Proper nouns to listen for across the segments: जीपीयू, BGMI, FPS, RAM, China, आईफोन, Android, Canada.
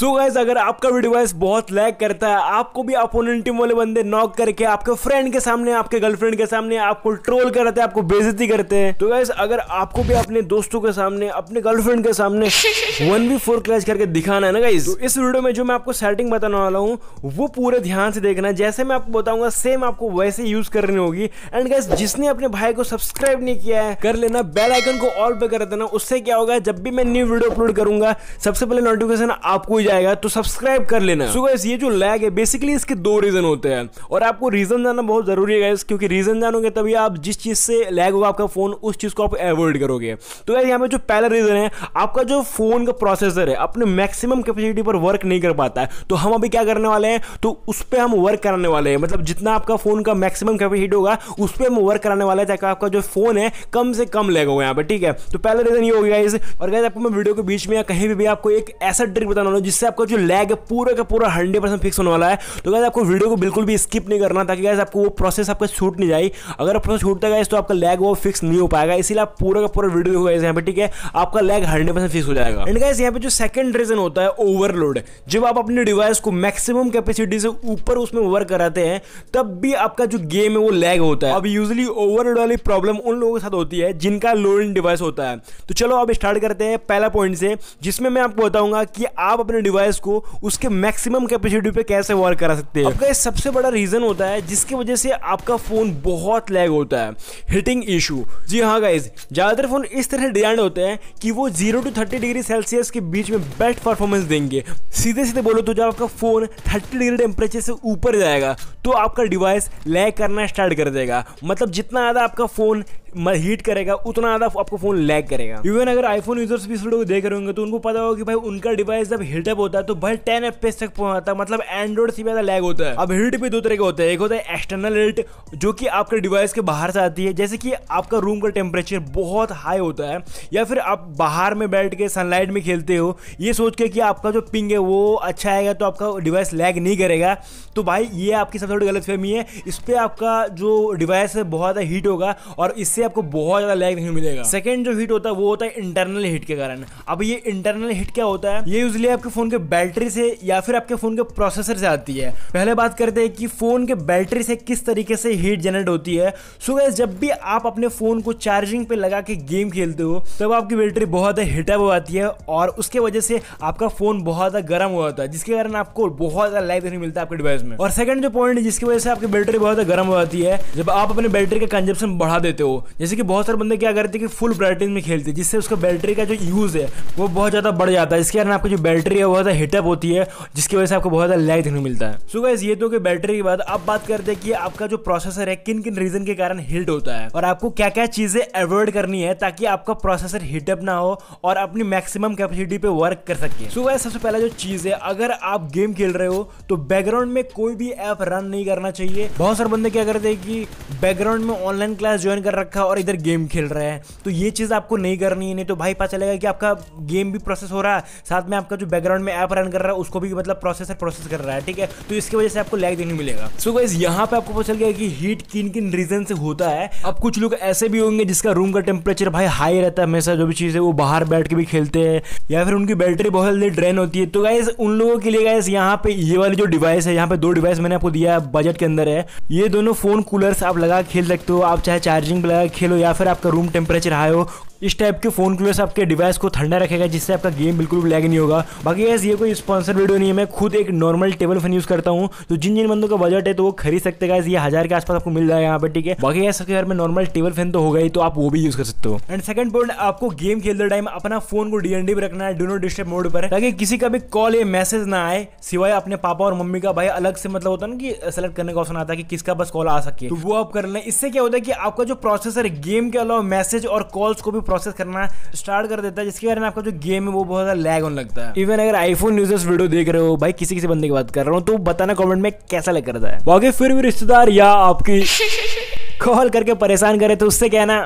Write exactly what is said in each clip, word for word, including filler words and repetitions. So guys, अगर आपका video guys बहुत लैग करता है, आपको भी अपोनेंट टीम वाले बंदे नॉक करके आपके फ्रेंड के सामने, आपके गर्लफ्रेंड के सामने आपको ट्रोल करते हैं, आपको बेइज्जती करते हैं, तो गाइस अगर आपको भी अपने दोस्तों के सामने, अपने गर्लफ्रेंड के सामने वन वी फोर क्लच करके दिखाना है ना गाइस, तो इस वीडियो में जो मैं आपको सेटिंग बताने वाला हूँ वो पूरे ध्यान से देखना। जैसे मैं आपको बताऊंगा सेम आपको वैसे यूज करनी होगी। एंड गाइस, जिसने अपने भाई को सब्सक्राइब नहीं किया है कर लेना, बेल आइकन को ऑल पे कर देना। उससे क्या होगा, जब भी मैं न्यू वीडियो अपलोड करूंगा सबसे पहले नोटिफिकेशन आपको ही जाएगा, तो सब्सक्राइब कर लेना। सो गाइस, ये जो लैग है बेसिकली इसके दो रीजन होते हैं और आपको रीजन जानना बहुत जरूरी है गाइस, क्योंकि रीजन जानोगे तभी आप जिस चीज से लैग होगा आपका फोन उस चीज को आप एवॉइड करोगे। तो गाइस, यहाँ पे जो पहला रीजन है, आपका जो फोन का प्रोसेसर है अपने मैक्सिमम कैपेसिटी पर वर्क नहीं कर पाता है। तो हम अभी क्या करने वाले हैं, तो उस पर हम वर्क कराने वाले हैं। मतलब जितना आपका फोन का मैक्सिमम कैपेसिटी होगा उस पर हम वर्क कराने वाले हैं, ताकि आपका जो फोन है कम से कम लैग होगा यहाँ पर, ठीक है। तो पहला रीजन ये हो गया गाइस। और गाइस, आपको मैं वीडियो के बीच में या कहीं भी, भी आपको एक ऐसा ट्रिक बताने वाला हूँ जिससे आपका जो लैग है पूरा का पूरा हंड्रेड परसेंट फिक्स होने वाला है। तो गाइस, आपको वीडियो को बिल्कुल भी स्किप नहीं करना, ताकि गाइस आपको वो प्रोसेस आपका छूट नहीं जाए। अगर प्रोसेस छूटता है तो आपका लैग वो फिक्स नहीं हो पाएगा, इसीलिए आप पूरा का पूरा वीडियो देखो गाइस यहाँ पे, ठीक है, आपका लैग हंड्रेड परसेंट फिक्स हो जाएगा। एंड गाइस, यहाँ पे जो सेकंड रीजन होता है ओवरलोड, जब आप अपने डिवाइस को मैक्सिमम कैपेसिटी से ऊपर उसमें वर्क कराते हैं तब भी आपका जो गेम है वो लैग होता है। अब यूजली ओवरलोड वाली प्रॉब्लम उन लोगों के साथ होती है जिनका लो एंड डिवाइस होता है। तो चलो अब स्टार्ट करते हैं पहला पॉइंट से, जिसमें मैं आपको बताऊंगा कि आप अपने डिवाइस को उसके मैक्सिमम कैपेसिटी पे कैसे वर्क करा सकते हैं। आपका सबसे बड़ा रीजन होता है जिसकी वजह से आपका फोन बहुत लैग होता है, हीटिंग इशू। जी हाँ गाइज, ज्यादातर फोन इस तरह डिजाइन होते हैं कि वो zero to thirty degree Celsius के बीच में बेस्ट परफॉर्मेंस देंगे। सीधे सीधे बोलो तो जब आपका फोन थर्टी डिग्री टेम्परेचर से ऊपर जाएगा तो आपका डिवाइस लैग करना स्टार्ट कर देगा। मतलब जितना ज़्यादा आपका फोन हीट करेगा उतना ज़्यादा आपका फोन लैग करेगा। इवन अगर आईफोन यूजर्स भी इस वीडियो को देख रहे होंगे तो उनको पता होगा कि भाई उनका डिवाइस जब हीटअप होता है तो भाई टेन एफपीएस तक पहुंचता है, मतलब एंड्रॉइड से ज़्यादा लैग होता है। अब हीट भी दो तरह का होता है, एक होता है एक्सटर्नल हीट जो कि आपके डिवाइस के बाहर से आती है, जैसे कि आपका रूम का टेम्परेचर बहुत हाई होता है या फिर आप बाहर में बैठ के सनलाइट में खेलते हो ये सोच के कि आपका जो पिंग है वो अच्छा आएगा तो आपका डिवाइस लैग नहीं करेगा। तो भाई ये आपकी सबसे बड़ी गलतफहमी है, इस पर आपका जो डिवाइस है बहुत ज़्यादा हीट होगा और इससे आपको बहुत ज्यादा लैग नहीं मिलेगा। सेकंड जो हीट होता है वो होता है इंटरनल हीट के कारण। अब ये इंटरनल हीट क्या होता है, ये यूजुअली आपके फोन के बैटरी से या फिर आपके फोन के प्रोसेसर से आती है। पहले बात करते हैं कि फोन के बैटरी से किस तरीके से हीट जनरेट होती है। सो गाइस, जब भी आप अपने फोन को चार्जिंग पे लगा के गेम खेलते हो तब आपकी बैटरी बहुत हीटअप हो जाती है और उसके वजह से आपका फोन बहुत ज्यादा गर्म हो जाता है, जिसके कारण आपको बहुत ज्यादा लैग नहीं मिलता आपके डिवाइस में। और सेकंड जो पॉइंट है जिसकी वजह से आपकी बैटरी बहुत ज्यादा गर्म हो जाती है, जब आप अपने बैटरी का कंजप्शन बढ़ा देते हो, जैसे कि बहुत सारे बंदे क्या करते हैं कि फुल ब्राइटनेस में खेलते हैं, जिससे उसका बैटरी का जो यूज़ है वो बहुत ज़्यादा बढ़ जाता है। इसके कारण आपकी जो बैटरी है बहुत ज़्यादा हीटअप होती है, जिसकी वजह से आपको बहुत ज़्यादा लैग देखने मिलता है। सो गाइस, ये तो कि बैटरी की बात। अब बात करते हैं कि आपका जो प्रोसेसर है किन किन रीज़न के कारण हीट होता है और आपको क्या क्या चीज़ें अवॉइड करनी है ताकि आपका प्रोसेसर हीटअप ना हो और अपनी मैक्सिमम कैपेसिटी पर वर्क कर सके। सो गाइस, सबसे पहला जो चीज़ है, अगर आप गेम खेल रहे हो तो बैकग्राउंड में कोई भी ऐप रन नहीं करना चाहिए। बहुत सारे बंदे क्या करते हैं कि बैकग्राउंड में ऑनलाइन क्लास ज्वाइन कर रखा और इधर गेम खेल रहे हैं, तो ये चीज़ आपको नहीं करनी है, नहीं तो भाई पता चलेगा कि आपका गेम भी प्रोसेस हो रहा है, साथ में आपका जो बैकग्राउंड में ऐप रन कर रहा है उसको भी मतलब प्रोसेसर प्रोसेस कर रहा है, ठीक है। तो इसकी वजह से आपको लैग देखने मिलेगा। सो गाइस, यहाँ पे आपको पता चल गया कि हीट किन किन रीजन से होता है। अब कुछ लोग ऐसे भी होंगे जिसका रूम का टेम्परेचर भाई हाई रहता है हमेशा, जो भी चीज़ है वो बाहर बैठ के भी खेलते हैं या फिर उनकी बैटरी बहुत जल्दी ड्रेन होती है। तो गाइस, उन लोगों के लिए गाइस यहाँ पे ये वाली जो डिवाइस है, यहाँ पे दो डिवाइस मैंने आपको दिया बजट के अंदर है, ये दोनों फोन कूलर्स आप लगा खेल सकते हो। आप चाहे चार्जिंग लगा खेलो या फिर आपका रूम टेम्परेचर हाई हो, इस टाइप के फोन कूलर्स आपके डिवाइस को ठंडा रखेगा, जिससे आपका गेम बिल्कुल भी लैग नहीं होगा। बाकी गाइस, ये कोई स्पॉन्सर वीडियो नहीं है, मैं खुद एक नॉर्मल टेबल फैन यूज़ करता हूँ, तो जिन जिन बंदों का बजट है तो वो खरीद सकते हैं गाइस, ये हज़ार के आसपास आपको मिल जाएगा यहाँ पे, ठीक है। बाकी गाइस, सबके घर में नॉर्मल टेबल फैन तो होगा ही, तो आप वो भी यूज़ कर सकते हो। एंड सेकंड पॉइंट, आपको गेम खेलते टाइम अपना फोन को डी एन डी पर रखना है, डू नॉट डिस्टर्ब मोड पर, ताकि किसी का भी कॉल या मैसेज ना आए सिवाय अपने पापा और मम्मी का। भाई अलग से मतलब होता है ना कि सेलेक्ट करने का ऑप्शन आता है कि किसका बस कॉल आ सके, तो वो आप कर लें। इससे क्या होता है कि आपका जो प्रोसेसर गेम के अलावा मैसेज और कॉल्स को भी प्रोसेस करना स्टार्ट कर देता है, जिसके कारण आपका जो गेम है वो बहुत ज्यादा लैग होने लगता है। इवन अगर आईफोन यूजर्स वीडियो देख रहे हो, भाई किसी किसी बंदे की बात कर रहा हूँ, तो बताना कमेंट में कैसा लग रहा है। बाकी फिर भी रिश्तेदार या आपकी कॉल करके परेशान करे तो उससे कहना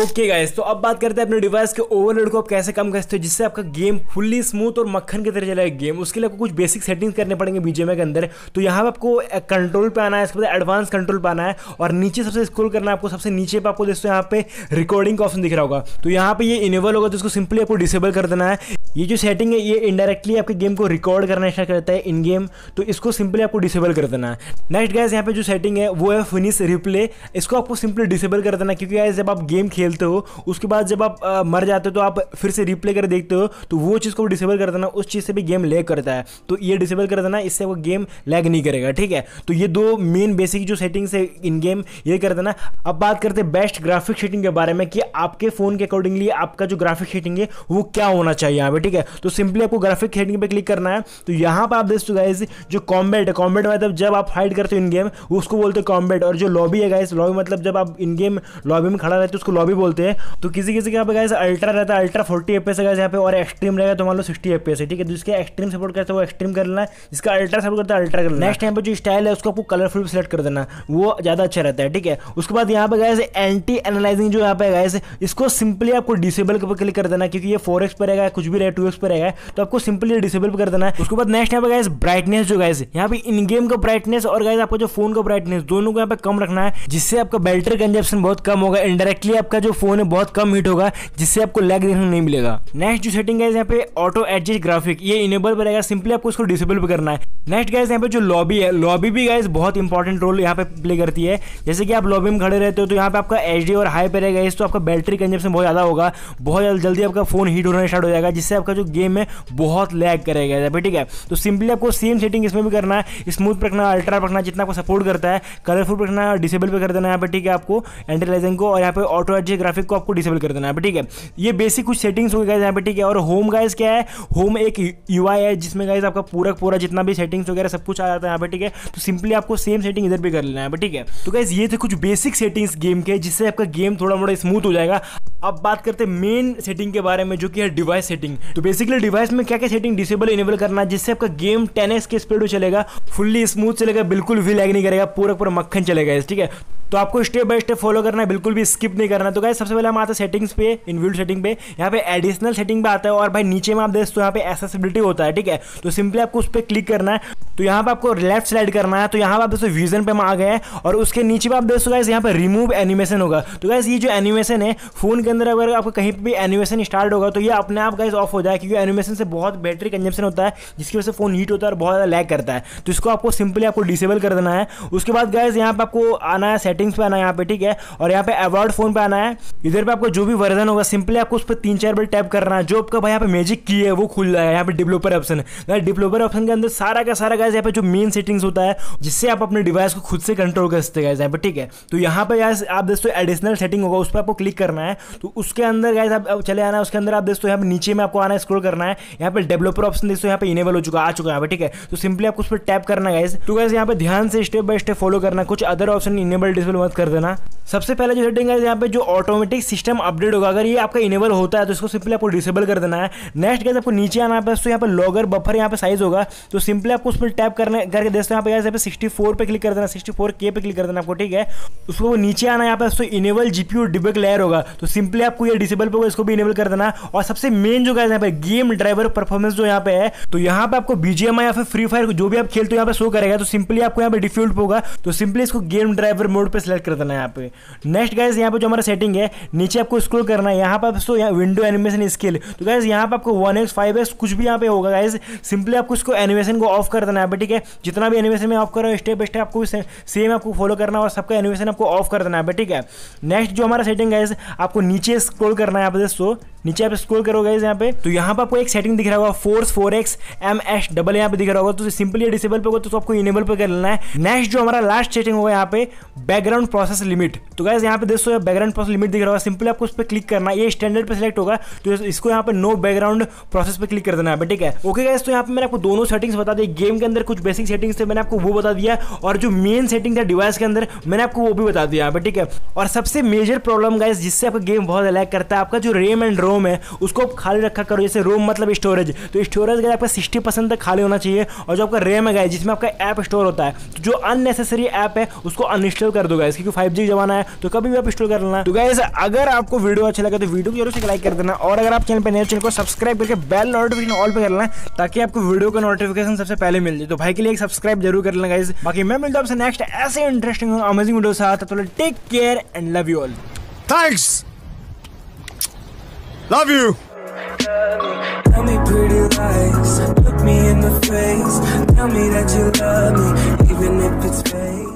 ओके गाइस, तो अब बात करते हैं अपने डिवाइस के ओवरलोड को आप कैसे कम कर सकते हो जिससे आपका गेम फुल्ली स्मूथ और मक्खन की तरह चला गेम। उसके लिए आपको कुछ बेसिक सेटिंग्स करने पड़ेंगे बीजीएमआई के अंदर। तो यहाँ पे आपको कंट्रोल पे आना है, इसके बाद एडवांस कंट्रोल पे आना है और नीचे सबसे स्क्रॉल करना है। आपको सबसे नीचे पे आपको दोस्तों यहाँ पे रिकॉर्डिंग का ऑप्शन दिख रहा होगा, तो यहाँ पे ये इनेबल होगा तो इसको सिंपली आपको डिसेबल कर देना है। ये जो सेटिंग है ये इनडायरेक्टली आपके गेम को रिकॉर्ड करना स्टार्ट करता है इन गेम, तो इसको सिंपली आपको डिसेबल कर देना है। नेक्स्ट गाइस, यहाँ पे जो सेटिंग है वो है फिनिश रिप्ले, इसको आपको सिंपली डिसेबल कर देना है क्योंकि गाइस जब आप गेम खेलते हो उसके बाद जब आप आ, मर जाते हो तो आप फिर से रिप्ले कर देखते हो, तो वो चीज़ को डिसेबल कर देना। उस चीज़ से भी गेम लैग करता है तो ये डिसेबल कर देना, इससे वो गेम लैग नहीं करेगा। ठीक है, तो ये दो मेन बेसिक जो सेटिंग्स है इन गेम ये कर देना। अब बात करते हैं बेस्ट ग्राफिक सेटिंग के बारे में कि आपके फ़ोन के अकॉर्डिंगली आपका जो ग्राफिक सेटिंग है वो क्या होना चाहिए यहाँ पे। ठीक है, तो सिंपली आपको ग्राफिक सेटिंग पे क्लिक करना है। तो यहाँ पे आप देख सकते हो गाइस जो कॉम्बैट है, कॉम्बैट मतलब जब आप फाइट करते हो इन गेम उसको बोलते हैं कॉम्बैट, और जो लॉबी है गाइस, लॉबी मतलब जब आप इन गेम लॉबी में खड़ा रहते हो उसको लॉबी बोलते हैं। तो किसी किसी के यहाँ पे गाइस अल्ट्रा रहता है, अल्ट्रा फोर्टी एफ पी एस है गाइस यहाँ पे, और एक्सट्रीम रहेगा तो मान लो सिक्सटी एफ पी एस है। ठीक है, जिसके एक्सट्रीम सपोर्ट करता है वो एक्सट्रीम कर लेना, जिसका अल्ट्रा सपोर्ट करता है अल्ट्रा कर लेना। नेक्स्ट टाइम पर जो स्टाइल है उसको आपको कलरफुल सेलेक्ट कर देना, वो ज़्यादा अच्छा रहता है। ठीक है, उसके बाद यहाँ पे गाइस एंटी एनालाइजिंग जो यहाँ पे गाइस इसको सिंपली आपको डिसेबल पर क्लिक कर देना क्योंकि ये फोर एक्स पर रहेगा, कुछ भी रहेगा टू एक्स पर रहेगा, तो आपको सिंपली डिसेबल कर देना है। उसके बाद नेक्स्ट यहाँ पे गाइस ब्राइटनेस, जो गाइस यहाँ पे इन गेम का ब्राइटनेस और गाइस आपका जो फोन का ब्राइटनेस दोनों को यहाँ पे कम रखना है, जिससे आपका बैटरी कंजप्शन बहुत कम होगा, इनडायरेक्टली आपका जो फोन है बहुत कम हीट होगा, जिससे आपको लैग देखने नहीं मिलेगा। नेक्स्ट जो सेटिंग गाइस यहाँ पे ऑटो एडजस्ट ग्राफिक, ये इनेबल पर रहेगा, सिंपली आपको इसको डिसेबल पर करना है। नेक्स्ट गाइस यहाँ पे जो लॉबी है, लॉबी भी गाइस बहुत इंपॉर्टेंट रोल यहाँ पे प्ले करती है। जैसे कि आप लॉबी में खड़े रहते हो तो यहाँ पे आपका एच डी और हाई पे रहेगा इस, तो आपका बैटरी कंजप्शन बहुत ज़्यादा होगा, बहुत जल्दी आपका फोन हीट होना स्टार्ट हो जाएगा, जिससे आपका जो गेम है बहुत लैग करेगा यहाँ पे। ठीक है, तो सिंपली आपको सेम सेटिंग इसमें भी करना है, स्मूथ रखना, अल्ट्रा रखना जितना आपको सपोर्ट करता है, कलरफुल रखना, डिसेबल पे कर देना यहाँ पे। ठीक है, आपको एंटीलाइजिंग को और यहाँ पे ऑटो एडजस्ट ग्राफिक को आपको डिसेबल कर देना है। ठीक है, ये बेसिक कुछ सेटिंग्स हो गई यहाँ पे। ठीक है, और होम गाइस क्या है, होम एक यूआई है जिसमें गाइस आपका पूरा पूरा जितना भी सेटिंग्स वगैरह सब कुछ आ जाता है यहाँ पे। ठीक है, तो सिंपली आपको सेम सेटिंग इधर भी कर लेना है। ठीक है, तो गाइस ये थे कुछ बेसिक सेटिंग्स गेम के जिससे आपका गेम थोड़ा मोड़ा स्मूथ हो जाएगा। अब बात करते हैं मेन सेटिंग के बारे में जो कि है डिवाइस सेटिंग। तो बेसिकली डिवाइस में क्या क्या सेटिंग डिसेबल इनेबल करना है जिससे आपका गेम टेन एक्स के स्पीड में चलेगा, फुल्ली स्मूथ चलेगा, बिल्कुल भी लैग नहीं करेगा, पूरा पूरा मक्खन चलेगा। ठीक है, तो आपको स्टेप बाय स्टेप फॉलो करना है, बिल्कुल भी स्किप नहीं करना। तो गाइस सबसे पहले हम आते हैं सेटिंग्स पे, इनबिल्ट सेटिंग पे, यहाँ पे एडिशनल सेटिंग पे आता है और भाई नीचे में आप देखते हो यहाँ पे एक्सेसिबिलिटी होता है। ठीक है, तो सिंपली आपको उस पर क्लिक करना है। तो यहाँ पे आपको लेफ्ट स्लाइड करना है, तो यहाँ पे आप दोस्तों विजन पे हम आ गए हैं और उसके नीचे पे आप दोस्तों गाइस यहाँ पे रिमूव एनिमेशन होगा। तो गाइस ये जो एनिमेशन है फोन के अंदर अगर आपको कहीं भी एनिमेशन स्टार्ट होगा तो ये अपने आप गाइस ऑफ हो जाए क्योंकि एनिमेशन से बहुत बैटरी कंजप्शन होता है, जिसकी वजह से फोन हीट होता है और बहुत ज़्यादा लैग करता है। तो इसको आपको सिंपली आपको डिसेबल कर देना है। उसके बाद गाइस यहाँ पे आपको आना है सेटिंग्स पे आना है यहाँ पे। ठीक है, और यहाँ पे अवार्ड फोन पे आना है। इधर पे आपको जो भी वर्जन होगा सिंपली आपको उस पर तीन चार बार टैप करना है। जो आपका भाई यहाँ पे मैजिक की है वो खुल जाएगा। यहाँ पे डेवलपर ऑप्शन है, डेवलपर ऑप्शन के अंदर सारा का सारा गाइस यहाँ पे जो मेन सेटिंग्स होता है जिससे आप अपने डिवाइस को खुद से कंट्रोल कर सकते हैं यहाँ पे। ठीक है, तो यहाँ पे गाइस आप दोस्तों एडिशनल सेटिंग होगा उस पर आपको क्लिक करना है। तो उसके अंदर गाइस आप चले आना, उसके अंदर आप दोस्तों यहाँ पे नीचे में आपको आना, स्क्रॉल करना है, यहाँ पे डेवलपर ऑप्शन दोस्तों यहाँ पे इनेबल हो चुका आ चुका है यहाँ पे। ठीक है, तो सिंपली आपको उस पर टैप करना है गाइस। तो गाइस यहाँ पे ध्यान से स्टेप बाय स्टेप फॉलो करना, कुछ अदर ऑप्शन इनेबल डिसेबल मत कर देना। सबसे पहले जो सेटिंग है यहाँ पे जो ऑटोमेटिक सिस्टम अपडेट होगा, अगर ये आपका इनेबल होता है तो इसको सिंपली आपको डिसेबल कर देना है। नेक्स्ट गाइस आपको नीचे आना है, तो यहाँ पे लॉगर बफर यहाँ पे साइज होगा, तो सिंपली आपको उस पर टैप करने करके दोस्तों यहाँ पे यहाँ पे सिक्सटी फोर पे क्लिक कर देना, सिक्सटी फोर के पे क्लिक कर देना आपको। ठीक है, उसको नीचे आना, यहाँ पे दोस्तों इनेबल जीपीयू डिबग लेयर होगा, तो सिंपली आपको ये डिसेबल होगा, इसको भी इनेबल कर देना। और सबसे मेन जो गाइस यहाँ पे गेम ड्राइवर परफॉर्मेंस जो यहाँ पे है, तो यहाँ पे आपको बीजीएमआई या फिर फ्री फायर जो भी आप खेलते हो यहाँ पे शो करेगा, तो सिंपली आपको यहाँ पे डिफॉल्ट होगा, तो सिंपली इसको गेम ड्राइवर मोड पे सिलेक्ट कर देना है यहाँ पे। नेक्स्ट गाइस यहाँ पे जो हमारा सेटिंग है नीचे आपको स्क्रॉल करना है, यहाँ पे दोस्तों यहाँ विंडो एनिमेशन स्किल, तो गाइस यहाँ पे आपको वन एक्स फाइव एक्स कुछ भी यहाँ पे होगा गाइस, सिंपली आपको इसको एनिमेशन को ऑफ कर देना है। ठीक है, जितना भी एनिमेशन में ऑफ कर रहा हूँ स्टेप बाई स्टेप आपको सेम आपको फॉलो करना और सबका एनिमेशन आपको ऑफ कर देना है। ठीक है, नेक्स्ट जो हमारा सेटिंग गाइस आपको नीचे स्क्रॉल करना है, यहाँ पे दोस्तों नीचे आप स्क्रॉल करो गाइस यहाँ पे, तो यहाँ पे आपको एक सेटिंग दिख रहा होगा force four X M S double यहाँ पे दिख रहा होगा, तो सिंपली डिसेबल पे होगा तो आपको इनेबल पे कर लेना है। नेक्स्ट जो हमारा लास्ट सेटिंग होगा यहाँ पे बैकग्राउंड प्रोसेस लिमिट, तो गाइस यहाँ पे दोस्तों बैकग्राउंड प्रोसेस लिमिट दिख रहा होगा, सिंपली आपको उस पर क्लिक करना है। ये स्टैंडर्ड पे सिलेक्ट होगा, तो इसको यहाँ पे नो बैकग्राउंड प्रोसेस पे क्लिक कर देना है। ठीक है, ओके गाइस, तो यहाँ पे मैंने आपको दोनों सेटिंग्स बता दी। गेम के अंदर कुछ बेसिक सेटिंग्स थे मैंने आपको वो बता दिया, और जो मेन सेटिंग था डिवाइस के अंदर मैंने आपको वो भी बता दिया यहाँ पे। ठीक है, और सबसे मेजर प्रॉब्लम गाइस जिससे आपका गेम बहुत लैग करता है, आपका जो रैम एंड रोम रोम है उसको खाली रखा करो। जैसे रोम मतलब स्टोरेज, तो स्टोरेज गाइस आपका सिक्सटी परसेंट तक खाली होना चाहिए। और जो आपका रैम है गाइस जिसमें आपका ऐप स्टोर होता है, तो जो अननेसेसरी ऐप है उसको अनइंस्टॉल कर दो गाइस, क्योंकि फाइव जी जमाना है तो कभी भी आप इंस्टॉल कर लेना। तो गाइस अगर आपको वीडियो अच्छा लगा तो वीडियो को जरूर से लाइक कर देना, और अगर आप चैनल पर नए चैनल को सब्सक्राइब करके बेल नोटिफिकेशन ऑल पे कर लेना ताकि आपको वीडियो का नोटिफिकेशन सबसे पहले मिल जाए। तो भाई के लिए एक सब्सक्राइब जरूर कर लेना गाइस। बाकी मैं मिलता हूं आपसे नेक्स्ट ऐसे इंटरेस्टिंग अमेजिंग वीडियो साथ। तो take care and love you all. Thanks, love you. Tell me pretty lies, look me in the face, tell me that you love me even if it's fake.